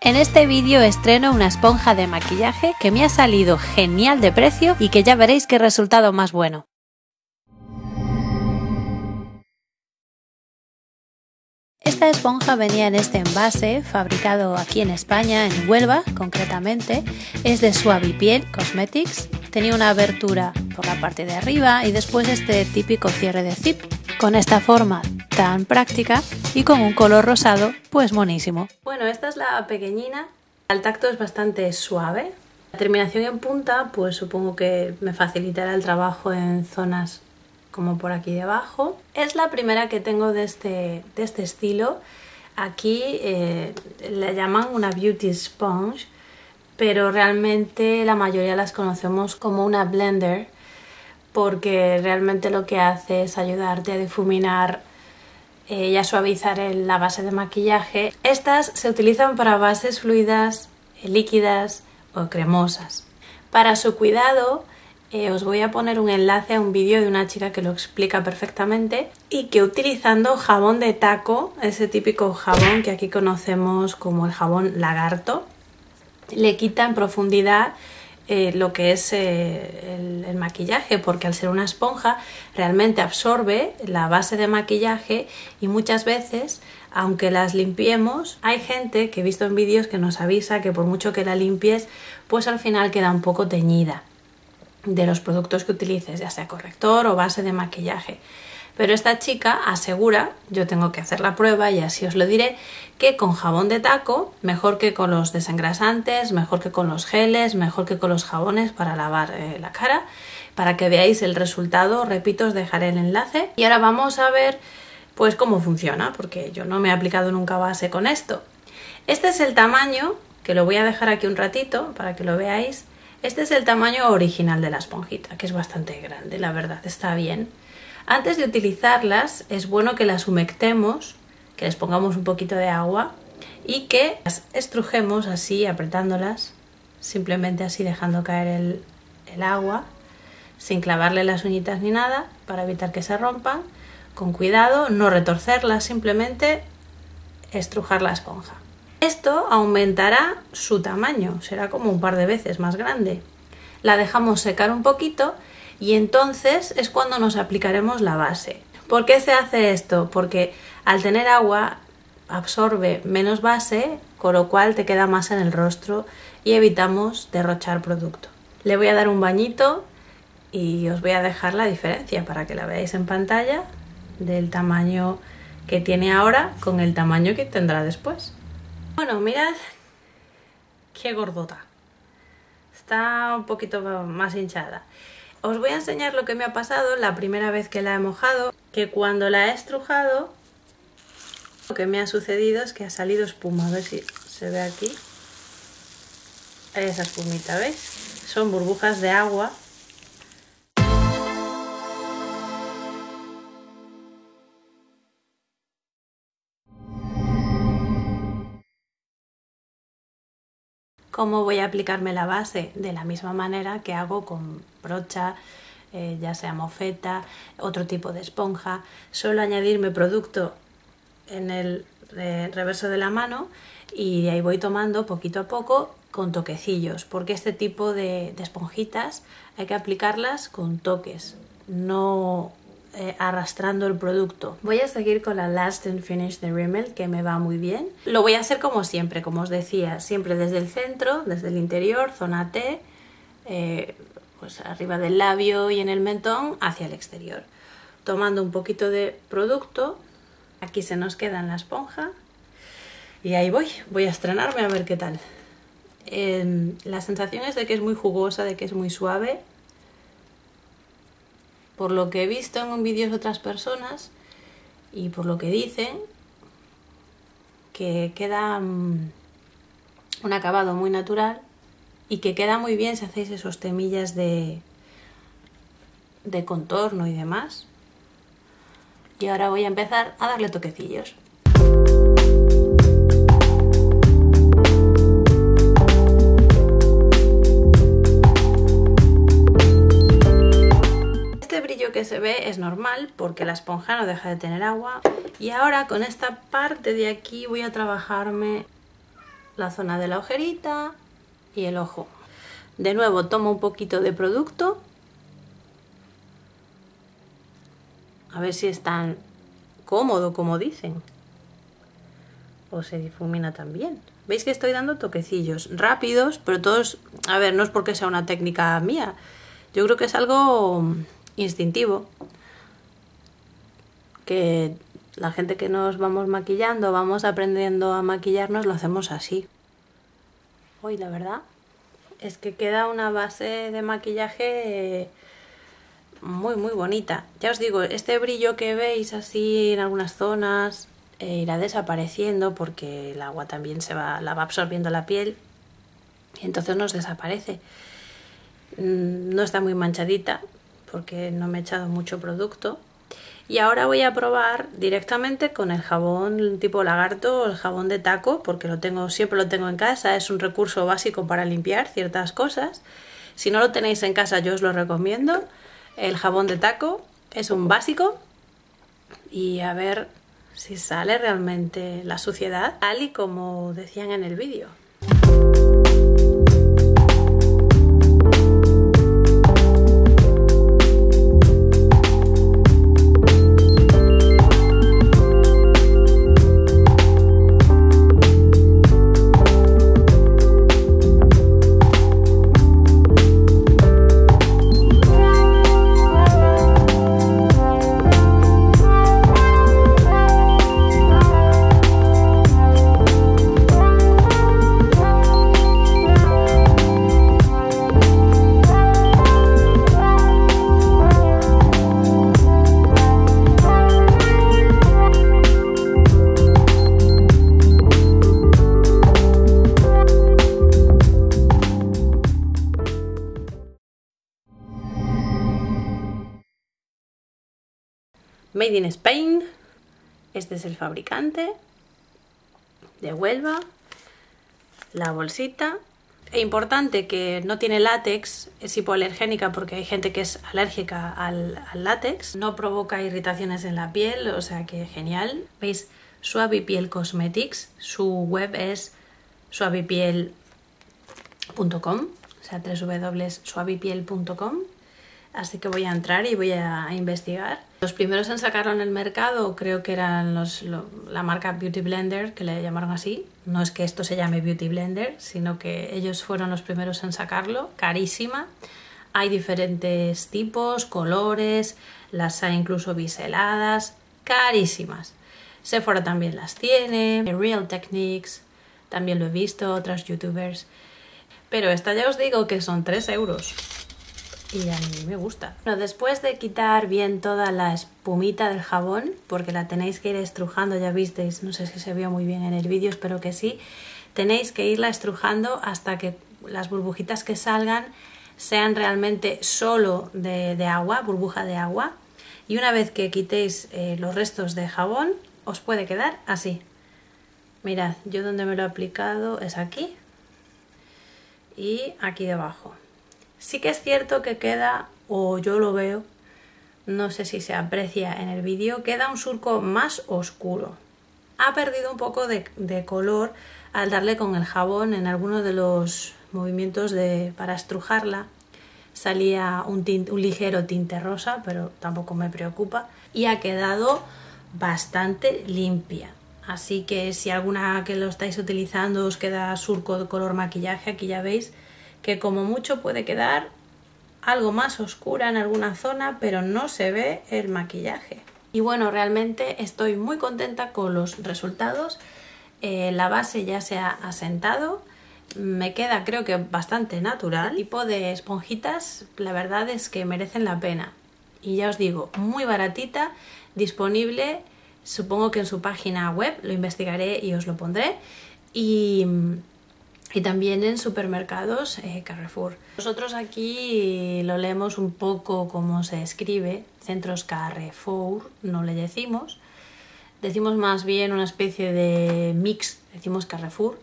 En este vídeo estreno una esponja de maquillaje que me ha salido genial de precio y que ya veréis qué resultado más bueno. Esta esponja venía en este envase, fabricado aquí en España, en Huelva concretamente. Es de Suavipiel Cosmetics. Tenía una abertura por la parte de arriba y después este típico cierre de zip. Con esta forma tan práctica y con un color rosado, pues monísimo. Bueno, esta es la pequeñina. Al tacto es bastante suave. La terminación en punta, pues supongo que me facilitará el trabajo en zonas como por aquí debajo. Es la primera que tengo de este estilo. Aquí la llaman una Beauty Sponge, pero realmente la mayoría las conocemos como una blender, porque realmente lo que hace es ayudarte a difuminar y a suavizar la base de maquillaje. Estas se utilizan para bases fluidas, líquidas o cremosas. Para su cuidado os voy a poner un enlace a un vídeo de una chica que lo explica perfectamente y que utilizando jabón de taco, ese típico jabón que aquí conocemos como el jabón lagarto, le quita en profundidad lo que es el maquillaje, porque al ser una esponja realmente absorbe la base de maquillaje y muchas veces, aunque las limpiemos, hay gente que he visto en vídeos que nos avisa que por mucho que la limpies, pues al final queda un poco teñida de los productos que utilices, ya sea corrector o base de maquillaje. Pero esta chica asegura, yo tengo que hacer la prueba y así os lo diré, que con jabón de taco, mejor que con los desengrasantes, mejor que con los geles, mejor que con los jabones para lavar la cara. Para que veáis el resultado, repito, os dejaré el enlace. Y ahora vamos a ver pues cómo funciona, porque yo no me he aplicado nunca base con esto. Este es el tamaño, que lo voy a dejar aquí un ratito para que lo veáis. Este es el tamaño original de la esponjita, que es bastante grande, la verdad, está bien. Antes de utilizarlas es bueno que las humectemos, que les pongamos un poquito de agua y que las estrujemos así apretándolas, simplemente así dejando caer el agua, sin clavarle las uñitas ni nada, para evitar que se rompan. Con cuidado, no retorcerlas, simplemente estrujar la esponja. Esto aumentará su tamaño, será como un par de veces más grande. La dejamos secar un poquito y entonces es cuando nos aplicaremos la base. ¿Por qué se hace esto? Porque al tener agua absorbe menos base, con lo cual te queda más en el rostro y evitamos derrochar producto. Le voy a dar un bañito y os voy a dejar la diferencia para que la veáis en pantalla, del tamaño que tiene ahora con el tamaño que tendrá después. Bueno, mirad qué gordota. Está un poquito más hinchada. Os voy a enseñar lo que me ha pasado la primera vez que la he mojado, que cuando la he estrujado, lo que me ha sucedido es que ha salido espuma. A ver si se ve aquí. Esa espumita, ¿veis? Son burbujas de agua. ¿Cómo voy a aplicarme la base? De la misma manera que hago con brocha, ya sea mofeta, otro tipo de esponja. Solo añadirme producto en el reverso de la mano y de ahí voy tomando poquito a poco con toquecillos, porque este tipo de esponjitas hay que aplicarlas con toques, no arrastrando el producto. Voy a seguir con la Last and Finish de Rimmel, que me va muy bien. Lo voy a hacer como siempre, como os decía, siempre desde el centro, desde el interior, zona T, pues arriba del labio y en el mentón, hacia el exterior. Tomando un poquito de producto, aquí se nos queda en la esponja y ahí voy a estrenarme a ver qué tal. La sensación es de que es muy jugosa, de que es muy suave. Por lo que he visto en vídeos de otras personas y por lo que dicen, que queda un acabado muy natural y que queda muy bien si hacéis esos temillas de contorno y demás. Y ahora voy a empezar a darle toquecillos. Que se ve es normal porque la esponja no deja de tener agua, y ahora con esta parte de aquí voy a trabajarme la zona de la ojerita y el ojo. De nuevo tomo un poquito de producto, a ver si es tan cómodo como dicen o se difumina también. Veis que estoy dando toquecillos rápidos, pero todos, a ver, no es porque sea una técnica mía, yo creo que es algo instintivo, que la gente que nos vamos maquillando, vamos aprendiendo a maquillarnos, lo hacemos así. Hoy la verdad es que queda una base de maquillaje muy muy bonita. Ya os digo, este brillo que veis así en algunas zonas irá desapareciendo porque el agua también la va absorbiendo la piel y entonces nos desaparece. No está muy manchadita porque no me he echado mucho producto. Y ahora voy a probar directamente con el jabón tipo lagarto, el jabón de taco, porque siempre lo tengo en casa, es un recurso básico para limpiar ciertas cosas. Si no lo tenéis en casa, yo os lo recomiendo. El jabón de taco es un básico y a ver si sale realmente la suciedad, tal y como decían en el vídeo. Made in Spain, este es el fabricante, de Huelva, la bolsita. E importante que no tiene látex, es hipoalergénica porque hay gente que es alérgica al látex. No provoca irritaciones en la piel, o sea que genial. Veis, Suavipiel Cosmetics, su web es suavipiel.com, o sea www.suavipiel.com. Así que voy a entrar y voy a investigar. Los primeros en sacarlo en el mercado creo que eran la marca Beauty Blender, que le llamaron así. No es que esto se llame Beauty Blender, sino que ellos fueron los primeros en sacarlo. Carísima. Hay diferentes tipos, colores, las hay incluso biseladas. Carísimas. Sephora también las tiene. Real Techniques, también lo he visto, otras youtubers. Pero esta ya os digo que son 3 euros. Y a mí me gusta. Bueno, después de quitar bien toda la espumita del jabón, porque la tenéis que ir estrujando, ya visteis, no sé si se vio muy bien en el vídeo, espero que sí, tenéis que irla estrujando hasta que las burbujitas que salgan sean realmente solo de agua, burbuja de agua, y una vez que quitéis los restos de jabón, os puede quedar así. Mirad, yo donde me lo he aplicado es aquí y aquí debajo. Sí que es cierto que queda, o yo lo veo, no sé si se aprecia en el vídeo, queda un surco más oscuro. Ha perdido un poco de color al darle con el jabón en alguno de los movimientos para estrujarla. Salía un ligero tinte rosa, pero tampoco me preocupa. Y ha quedado bastante limpia. Así que si alguna que lo estáis utilizando os queda surco de color maquillaje, aquí ya veis que como mucho puede quedar algo más oscura en alguna zona, pero no se ve el maquillaje. Y bueno, realmente estoy muy contenta con los resultados. La base ya se ha asentado, me queda creo que bastante natural. El tipo de esponjitas, la verdad es que merecen la pena. Y ya os digo, muy baratita, disponible supongo que en su página web, lo investigaré y os lo pondré. Y también en supermercados Carrefour. Nosotros aquí lo leemos un poco como se escribe, centros Carrefour, no le decimos. Decimos más bien una especie de mix, decimos Carrefour.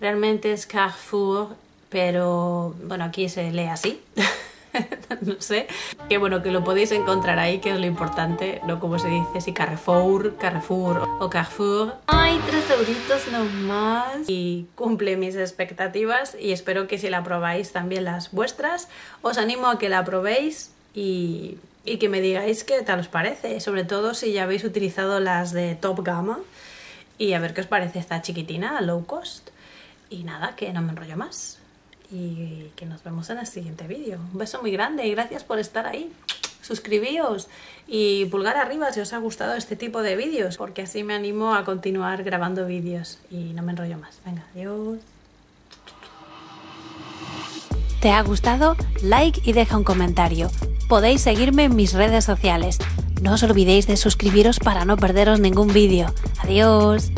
Realmente es Carrefour, pero bueno, aquí se lee así. no sé, que bueno, que lo podéis encontrar ahí, que es lo importante, no como se dice, si Carrefour. Ay, 3 euritos nomás, y cumple mis expectativas, y espero que si la probáis también las vuestras. Os animo a que la probéis y que me digáis qué tal os parece, sobre todo si ya habéis utilizado las de top gama, y a ver qué os parece esta chiquitina low cost. Y nada, que no me enrollo más y que nos vemos en el siguiente vídeo. Un beso muy grande y gracias por estar ahí. Suscribíos y pulgar arriba si os ha gustado este tipo de vídeos, porque así me animo a continuar grabando vídeos y no me enrollo más. Venga, adiós. ¿Te ha gustado? Like y deja un comentario. Podéis seguirme en mis redes sociales. No os olvidéis de suscribiros para no perderos ningún vídeo. Adiós.